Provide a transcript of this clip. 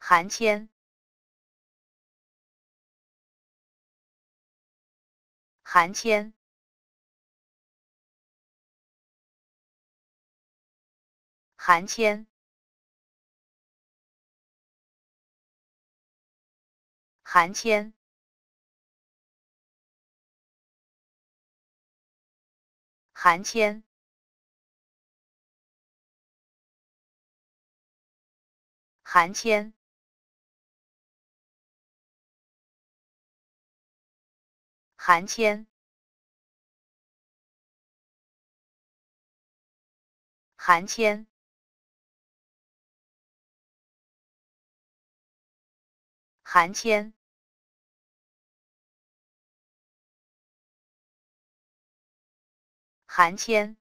韩谦，韩谦，韩谦，韩谦，韩谦。 韩谦，韩谦，韩谦，韩谦，韩谦。